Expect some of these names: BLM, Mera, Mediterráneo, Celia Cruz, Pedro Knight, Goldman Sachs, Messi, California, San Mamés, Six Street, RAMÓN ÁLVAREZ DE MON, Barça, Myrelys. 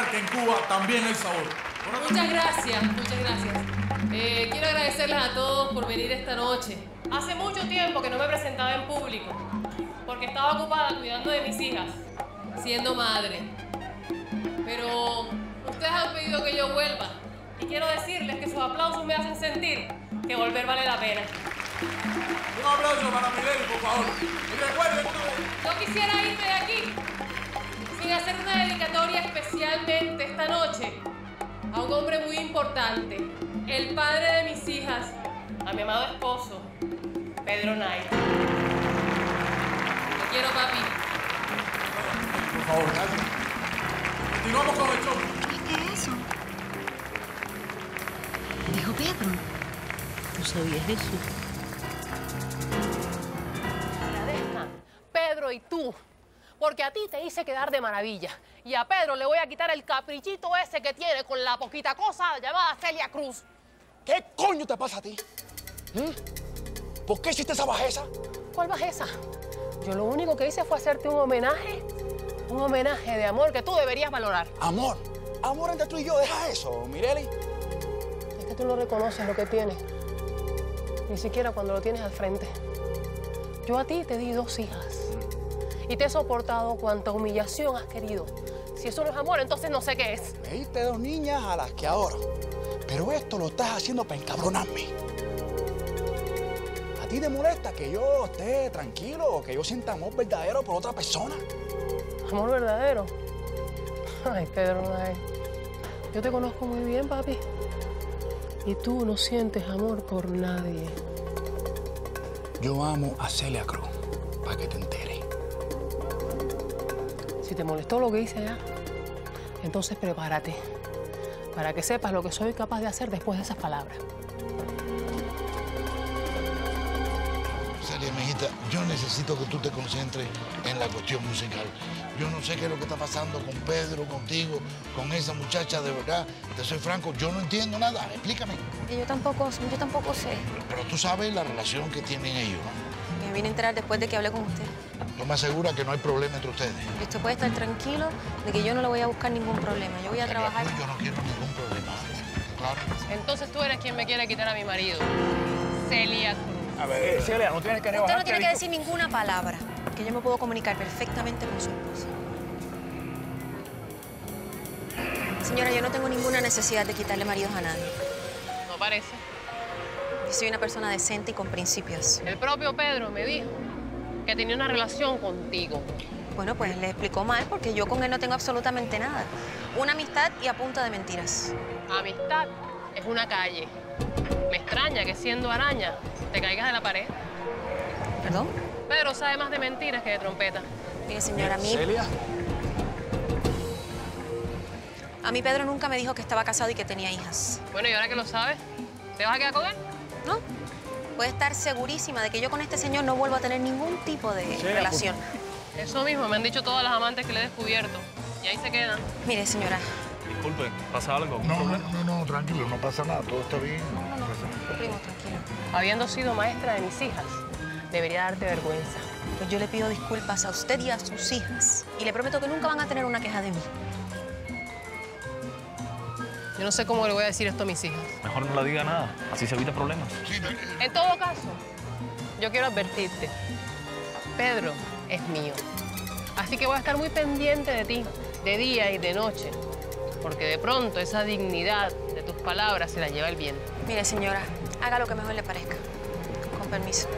demostrar que en Cuba también hay sabor. Bueno, muchas gracias. Quiero agradecerles a todos por venir esta noche. Hace mucho tiempo que no me presentaba en público, porque estaba ocupada cuidando de mis hijas, siendo madre. Pero ustedes han pedido que yo vuelva y quiero decirles que sus aplausos me hacen sentir que volver vale la pena. Un aplauso para Myrelys, por favor. Y recuerden que... Yo quisiera irme de aquí sin hacer una dedicatoria especialmente esta noche a un hombre muy importante, el padre de mis hijas, a mi amado esposo, Pedro Knight. Te quiero, papi. Por favor, gracias. Continuamos con el show. ¿Qué es eso? Dijo Pedro. ¿Tú sabías eso? Pedro y tú, porque a ti te hice quedar de maravilla y a Pedro le voy a quitar el caprichito ese que tiene con la poquita cosa llamada Celia Cruz. ¿Qué coño te pasa a ti? ¿Por qué hiciste esa bajeza? ¿Cuál bajeza? Yo lo único que hice fue hacerte un homenaje de amor que tú deberías valorar. ¿Amor? Amor entre tú y yo, deja eso, Myrelys. Es que tú no reconoces lo que tienes, ni siquiera cuando lo tienes al frente. Yo a ti te di 2 hijas y te he soportado cuanta humillación has querido. Si eso no es amor, entonces no sé qué es. Me diste 2 niñas a las que adoro, pero esto lo estás haciendo para encabronarme. ¿A ti te molesta que yo esté tranquilo o que yo sienta amor verdadero por otra persona? ¿Amor verdadero? Ay, Pedro, ay. Yo te conozco muy bien, papi. Y tú no sientes amor por nadie. Yo amo a Celia Cruz, para que te enteres. Si te molestó lo que hice allá, entonces prepárate para que sepas lo que soy capaz de hacer después de esas palabras. Celia, mijita, yo necesito que tú te concentres en la cuestión musical. Yo no sé qué es lo que está pasando con Pedro, contigo, con esa muchacha, de verdad. Te soy franco, yo no entiendo nada. Explícame. Yo tampoco sé. Pero tú sabes la relación que tienen ellos, ¿no? Me vine a enterar después de que hablé con usted. Yo me aseguro que no hay problema entre ustedes. Y usted puede estar tranquilo de que yo no le voy a buscar ningún problema. Yo voy a trabajar... Yo no quiero ningún problema. Claro. Entonces tú eres quien me quiere quitar a mi marido. Celia Cruz. A ver, Celia, no tienes que negociar. Usted no tiene que decir ninguna palabra. Que yo me puedo comunicar perfectamente con su esposa. Señora, yo no tengo ninguna necesidad de quitarle maridos a nadie. No parece. Yo soy una persona decente y con principios. El propio Pedro me dijo que tenía una relación contigo. Bueno, pues le explicó mal porque yo con él no tengo absolutamente nada. Una amistad y a punta de mentiras. Amistad es una calle. Me extraña que siendo araña te caigas de la pared. ¿Perdón? Pedro sabe más de mentiras que de trompeta. Mire, señora, a mí... ¿Celia? A mí Pedro nunca me dijo que estaba casado y que tenía hijas. Bueno, ¿y ahora que lo sabes? ¿Te vas a quedar con él? No. Puedes estar segurísima de que yo con este señor no vuelvo a tener ningún tipo de relación. Pues... Eso mismo, me han dicho todas las amantes que le he descubierto. Y ahí se quedan. Mire, señora... Disculpe, ¿pasa algo? No, tranquilo, no pasa nada, todo está bien. No pasa nada. Primo, tranquilo. Habiendo sido maestra de mis hijas, debería darte vergüenza. Pues yo le pido disculpas a usted y a sus hijas. Y le prometo que nunca van a tener una queja de mí. Yo no sé cómo le voy a decir esto a mis hijas. Mejor no le diga nada. Así se evita problemas. En todo caso, yo quiero advertirte. Pedro es mío. Así que voy a estar muy pendiente de ti, de día y de noche. Porque de pronto esa dignidad de tus palabras se la lleva el viento. Mire, señora, haga lo que mejor le parezca. Con permiso.